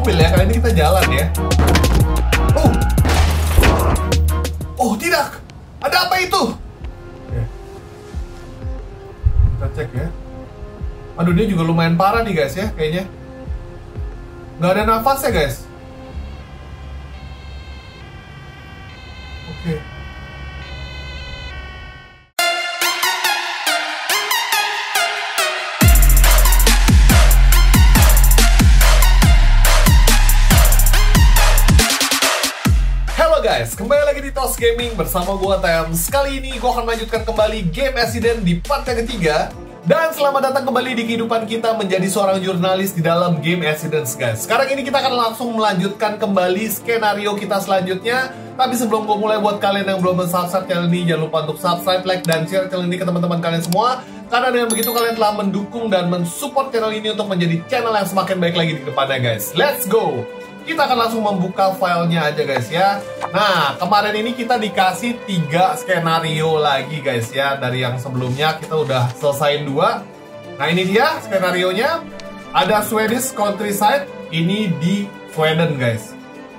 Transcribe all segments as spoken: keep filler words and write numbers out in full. mobil ya, kali ini kita jalan ya. Oh, oh tidak, ada apa itu? Oke. Kita cek ya. Aduh, dia juga lumayan parah nih guys ya, kayaknya. Nggak ada nafas ya guys. Oke. Guys, kembali lagi di T O S Gaming bersama gue T M S. Kali ini gue akan melanjutkan kembali Game Accident di part yang ketiga. Dan selamat datang kembali di kehidupan kita menjadi seorang jurnalis di dalam Game Accidents guys. Sekarang ini kita akan langsung melanjutkan kembali skenario kita selanjutnya. Tapi sebelum gue mulai, buat kalian yang belum subscribe channel ini, jangan lupa untuk subscribe, like, dan share channel ini ke teman-teman kalian semua. Karena dengan begitu kalian telah mendukung dan mensupport channel ini untuk menjadi channel yang semakin baik lagi di depannya guys. Let's go! Kita akan langsung membuka filenya aja guys ya. Nah, kemarin ini kita dikasih tiga skenario lagi guys ya. Dari yang sebelumnya kita udah selesain dua. Nah, ini dia skenarionya. Ada Swedish Countryside, ini di Sweden guys.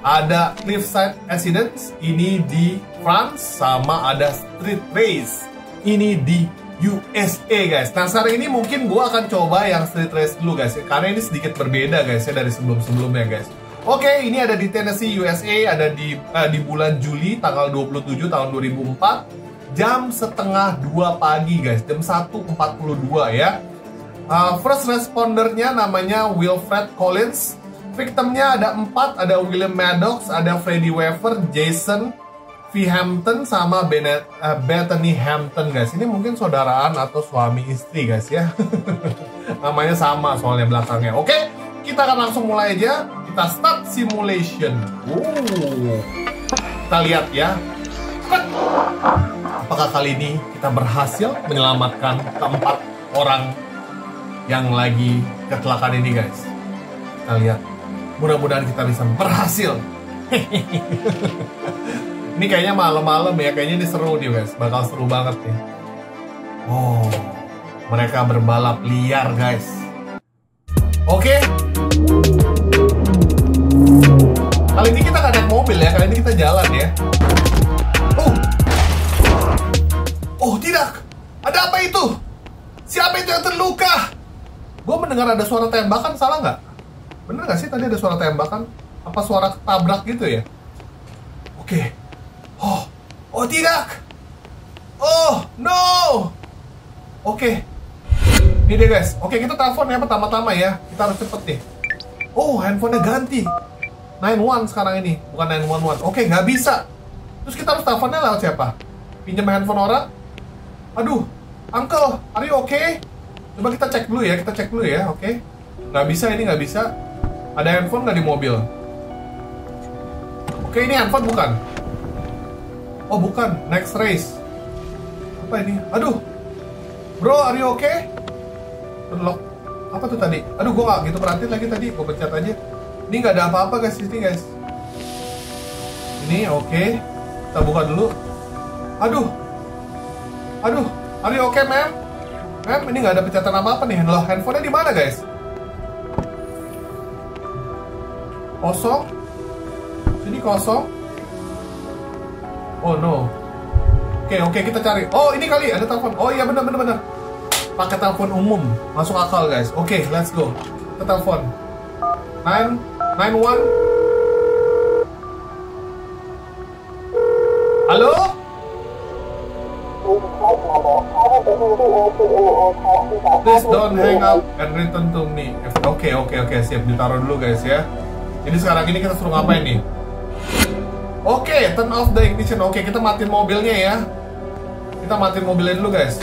Ada Cliffside Accidents, ini di France. Sama ada Street Race, ini di U S A guys. Nah, sekarang ini mungkin gue akan coba yang Street Race dulu guys ya. Karena ini sedikit berbeda guys ya dari sebelum-sebelumnya guys. Oke, okay, ini ada di Tennessee, U S A, ada di uh, di bulan Juli, tanggal dua puluh tujuh tahun dua ribu empat, jam setengah dua pagi guys, jam satu empat puluh dua ya. Uh, first respondernya namanya Wilfred Collins, victimnya ada empat, ada William Maddox, ada Freddy Weaver, Jason V. Hampton, sama Bennett, uh, Bethany Hampton guys. Ini mungkin saudaraan atau suami istri guys ya. Namanya sama soalnya belakangnya. Oke, okay, kita akan langsung mulai aja. Kita start simulation. Wow. Kita lihat ya, apakah kali ini kita berhasil menyelamatkan keempat orang yang lagi kecelakaan ini guys. Kita lihat, mudah-mudahan kita bisa berhasil. Ini kayaknya malam-malam ya, kayaknya ini seru nih guys, bakal seru banget nih. Oh, mereka berbalap liar guys. Oke, kali ini kita nggak naik mobil ya, kali ini kita jalan ya. Oh, oh tidak, ada apa itu? Siapa itu yang terluka? Gue mendengar ada suara tembakan, salah nggak? Bener nggak sih tadi ada suara tembakan? Apa suara tabrak gitu ya? Oke, oh, oh tidak, oh no, oke, ini deh guys. Oke, kita telepon ya pertama-tama ya, kita harus cepet nih. Oh, handphonenya ganti. sembilan satu sekarang ini, bukan sembilan satu satu. Oke, nggak bisa. Terus kita harus teleponnya lewat siapa? Pinjam handphone orang? Aduh, uncle, are you okay? Coba kita cek dulu ya, kita cek dulu ya, oke? Okay? Nggak bisa, ini nggak bisa. Ada handphone nggak di mobil? Oke, ini handphone bukan? Oh, bukan. Next race. Apa ini? Aduh, bro, are you okay? Terlock. Apa tuh tadi? Aduh, gue nggak gitu perhatiin lagi tadi. Gue pencet aja. Ini nggak ada apa-apa guys, ini guys. Ini oke, okay. Kita buka dulu. Aduh, aduh, are you okay, ma'am? Ma'am, ini nggak ada pencatan apa-apa nih. Loh, handphonenya di mana guys? Kosong. Sini kosong. Oh no. Oke okay, oke okay, kita cari. Oh, ini kali ada telepon. Oh iya benar benar benar. Pakai telepon umum, masuk akal guys. Oke okay, let's go. Kita telepon. Nine, nine one. Halo? Please don't hang up and return to me. Oke, okay, oke, okay, oke, okay. Siap, ditaruh dulu guys ya. Jadi sekarang ini kita suruh ngapain nih? Oke, okay, turn off the ignition. Oke, okay, kita matiin mobilnya ya. Kita matiin mobilnya dulu guys.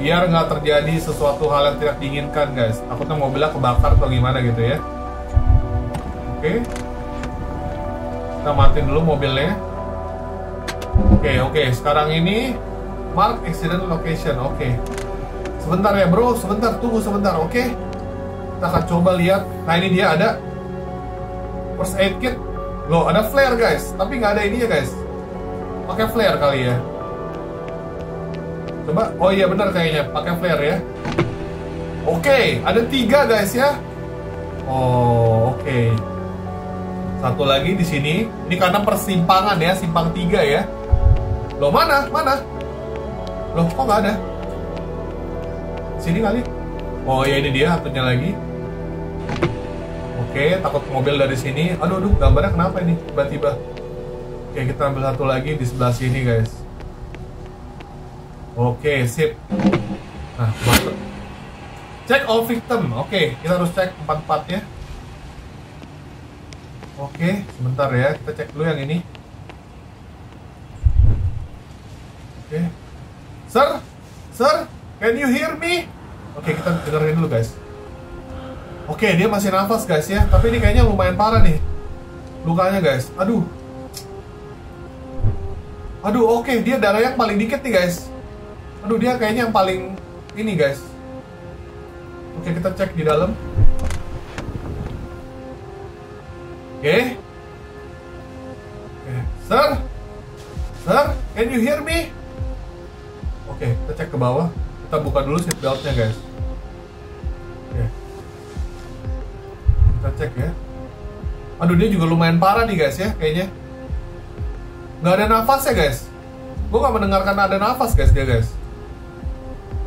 Biar nggak terjadi sesuatu hal yang tidak diinginkan guys. Takutnya mobilnya kebakar atau gimana gitu ya. Oke, okay. Kita matiin dulu mobilnya. Oke, okay, oke, okay. Sekarang ini mark accident location. Oke, okay. Sebentar ya bro, sebentar, tunggu sebentar. Oke, okay. Kita akan coba lihat. Nah, ini dia ada first aid kit. Loh, ada flare guys, tapi nggak ada ini ya guys. Pakai flare kali ya. Coba, oh iya benar kayaknya, pakai flare ya. Oke, okay. Ada tiga guys ya. Oh, oke okay. Satu lagi di sini. Ini karena persimpangan ya, simpang tiga ya. Loh, mana? Mana? Loh, kok nggak ada? Sini kali. Oh ya, ini dia satunya lagi. Oke, takut mobil dari sini. Aduh, aduh, gambarnya kenapa ini tiba-tiba? Oke, kita ambil satu lagi di sebelah sini, guys. Oke, sip. Nah, masuk. Check all victim. Oke, kita harus cek empat-empatnya. Oke, sebentar ya. Kita cek dulu yang ini. Oke. Sir? Sir? Can you hear me? Oke, kita dengerin dulu, guys. Oke, dia masih nafas, guys ya. Tapi ini kayaknya lumayan parah nih lukanya, guys. Aduh. Aduh, oke. Dia darahnya yang paling dikit nih, guys. Aduh, dia kayaknya yang paling ini, guys. Oke, kita cek di dalam. Oke. Oke. Sir? Sir? Can you hear me? Oke, kita cek ke bawah. Kita buka dulu seatbeltnya, guys. Oke. Kita cek ya. Aduh, dia juga lumayan parah nih, guys ya, kayaknya. Nggak ada nafas ya, guys. Gue nggak mendengarkan ada nafas, guys, dia, guys.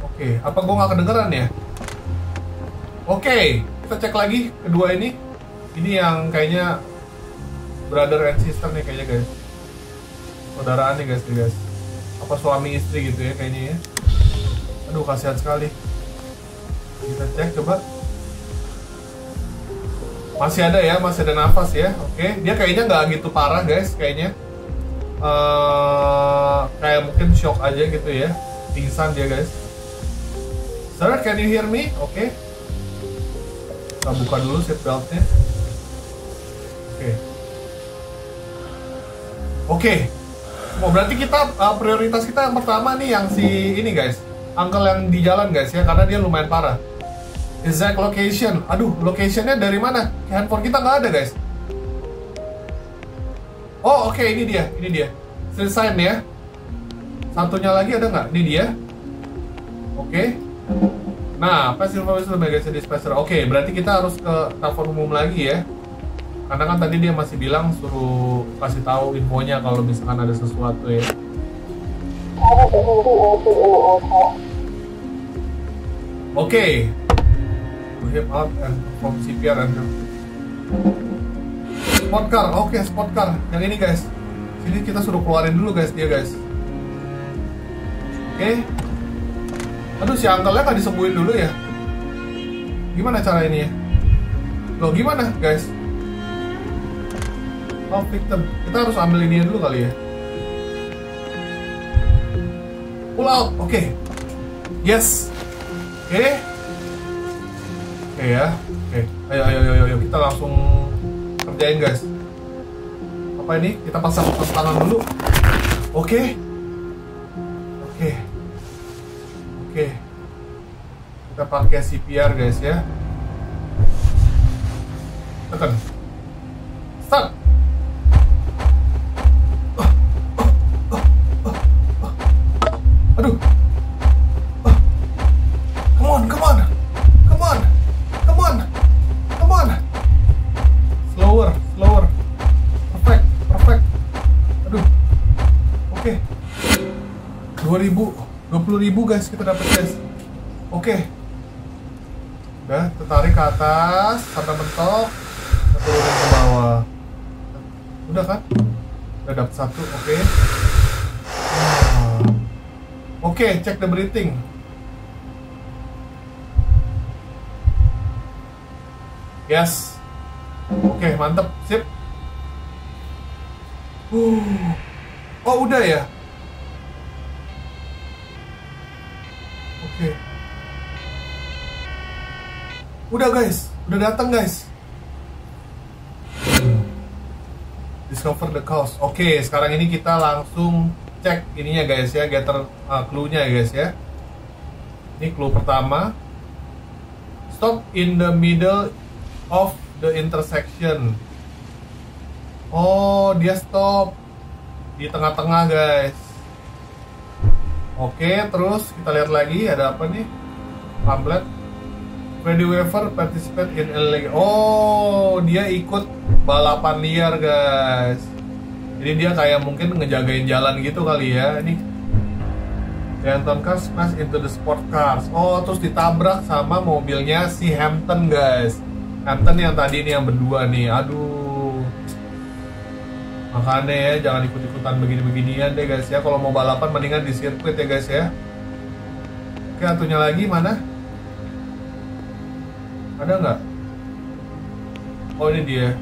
Oke, apa gue nggak kedengeran ya? Oke, kita cek lagi kedua ini. Ini yang kayaknya brother and sister nih kayaknya, guys. Saudaraan nih, guys, dia, guys. Apa suami istri gitu ya kayaknya ya. Aduh, kasihan sekali. Kita cek coba. Masih ada ya, masih ada nafas ya. Oke, dia kayaknya nggak gitu parah, guys, kayaknya. Uh, kayak mungkin shock aja gitu ya, pingsan dia, guys. Sir, can you hear me? Oke, okay. Kita buka dulu seatbeltnya. Oke, okay. Oke, okay. Oh, berarti kita uh, prioritas kita yang pertama nih yang si ini, guys, uncle yang di jalan, guys ya, karena dia lumayan parah. Exact location. Aduh, locationnya dari mana? Handphone kita nggak ada, guys. Oh, oke, okay, ini dia, ini dia. Selesai nih ya. Satunya lagi ada nggak? Ini dia. Oke. Okay. Nah, apa silver whistle bagian dispenser? Oke, okay, berarti kita harus ke telepon umum lagi ya. Karena kan tadi dia masih bilang suruh kasih tahu infonya kalau misalkan ada sesuatu ya. Oke. Okay. Hip out and from C P R and spot car, oke, okay, spot car. Yang ini, guys. Sini kita suruh keluarin dulu, guys, dia, guys. Oke, okay. Aduh, si uncle-nya kan disembuhin dulu ya. Gimana cara ini ya? Loh, gimana, guys? Oh, victim. Kita harus ambil ini dulu kali ya. Pull out, oke, okay. Yes. Oke, okay. Oke, okay, ya. Oke, okay. ayo, ayo, ayo, ayo, kita langsung kerjain, guys. Apa ini? Kita pasang tangan dulu. Oke, oke, oke. Kita pakai C P R, guys ya. Tekan. Start. Oh, oh, oh, oh, oh. Aduh. Oh. Come on, come on. dua puluh ribu guys, kita dapat, guys. Oke, okay. Udah, tertarik ke atas sampai mentok, turunin ke bawah. Udah kan? Udah dapat satu, oke, okay. Nah. Oke, okay, check the breathing. Yes. Oke, okay, mantep, sip. uh. Oh, udah ya. Oke, okay. Udah, guys, udah datang, guys. Discover the cause. Oke, okay, sekarang ini kita langsung cek ininya, guys ya, gather uh, clue-nya, guys ya. Ini clue pertama. Stop in the middle of the intersection. Oh, dia stop di tengah-tengah, guys. Oke, terus kita lihat lagi ada apa nih? Pamflet. Freddy Weaver participate in L A. Oh, dia ikut balapan liar, guys. Jadi dia kayak mungkin ngejagain jalan gitu kali ya. Ini Hampton cars smash into the sport cars. Oh, terus ditabrak sama mobilnya si Hampton, guys. Hampton yang tadi nih, yang berdua nih. Aduh. Makanya ya, jangan ikut-ikutan begini-beginian deh, guys ya. Kalau mau balapan mendingan di sirkuit ya, guys ya. Oke, atunya lagi mana? Ada nggak? Oh, ini dia.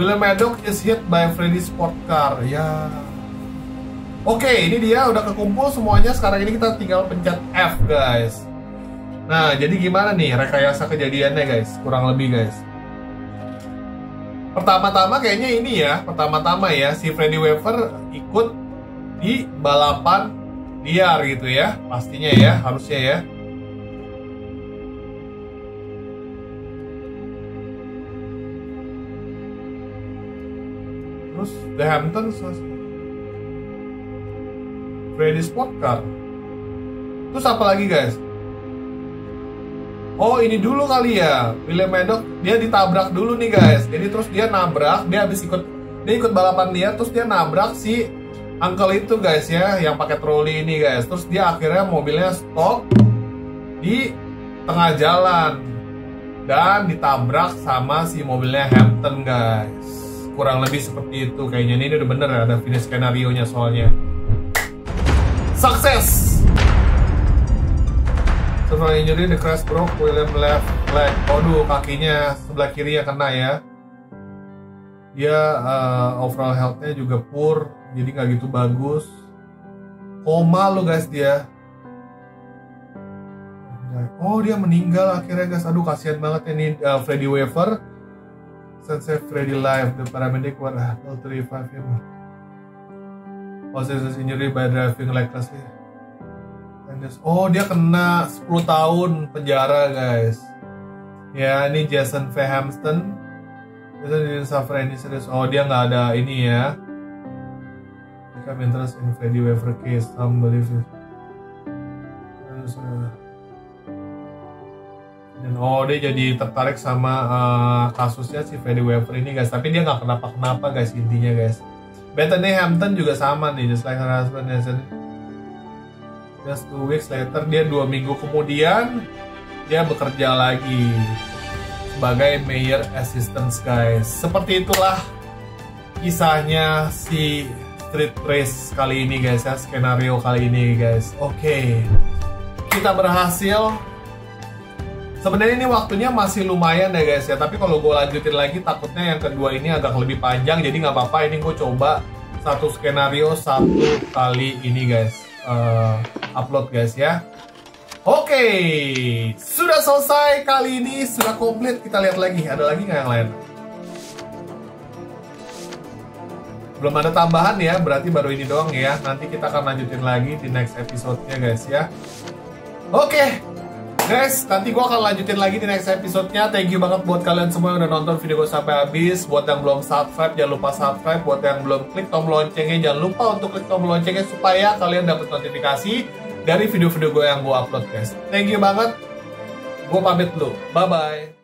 William Maddox is hit by Freddy's sport car. Ya. Oke, ini dia udah kekumpul semuanya. Sekarang ini kita tinggal pencet F, guys. Nah, jadi gimana nih rekayasa kejadiannya, guys? Kurang lebih, guys. Pertama-tama kayaknya ini ya, pertama-tama ya si Freddy Weaver ikut di balapan liar gitu ya, pastinya ya, harusnya ya. Terus The Hampton Freddy Sport Car. Terus apa lagi, guys? Oh, ini dulu kali ya, William Maddox dia ditabrak dulu nih, guys. Jadi terus dia nabrak, dia habis ikut dia ikut balapan liar, terus dia nabrak si Uncle itu, guys ya, yang pakai troli ini, guys. Terus dia akhirnya mobilnya stop di tengah jalan dan ditabrak sama si mobilnya Hampton, guys. Kurang lebih seperti itu kayaknya. Ini udah bener ya, ada finish skenario-nya soalnya. Sukses! Setelah injury, the crash broke William left leg. Aduh, kakinya sebelah kiri yang kena ya. Dia uh, overall health-nya juga poor, jadi nggak gitu bagus. Koma lo, guys, dia. Oh, dia meninggal akhirnya, guys. Aduh, kasihan banget ini uh, Freddy Weaver. Sunset Freddy live. The paramedic were able to revive him. Possesses injury by driving recklessly. Oh, dia kena sepuluh tahun penjara, guys. Ya, ini Jason V. Hampton. Jason didn't suffer any serious. Oh, dia nggak ada ini ya. Become interest in Freddy Weaver case. Some believe it. Dan oh, dia jadi tertarik sama uh, kasusnya si Freddy Weaver ini, guys. Tapi dia nggak kenapa-kenapa, guys, intinya, guys. Bethany Hampton juga sama nih, just like her husband. Just two weeks later, dia dua minggu kemudian dia bekerja lagi sebagai mayor assistant, guys. Seperti itulah kisahnya si Street Race kali ini, guys ya, skenario kali ini, guys. Oke, okay. Kita berhasil. Sebenarnya ini waktunya masih lumayan ya, guys ya, tapi kalau gue lanjutin lagi takutnya yang kedua ini agak lebih panjang. Jadi nggak apa-apa, ini gue coba satu skenario satu kali ini, guys, uh, upload, guys ya. Oke, okay. Sudah selesai kali ini, sudah komplit. Kita lihat lagi, ada lagi nggak yang lain? Belum ada tambahan ya, berarti baru ini doang ya. Nanti kita akan lanjutin lagi di next episode-nya, guys ya. Oke, okay. Guys, nanti gue akan lanjutin lagi di next episode-nya. Thank you banget buat kalian semua yang udah nonton video gue sampai habis. Buat yang belum subscribe, jangan lupa subscribe. Buat yang belum klik tombol loncengnya, jangan lupa untuk klik tombol loncengnya supaya kalian dapat notifikasi dari video-video gue yang gue upload, guys. Thank you banget. Gue pamit dulu. Bye-bye.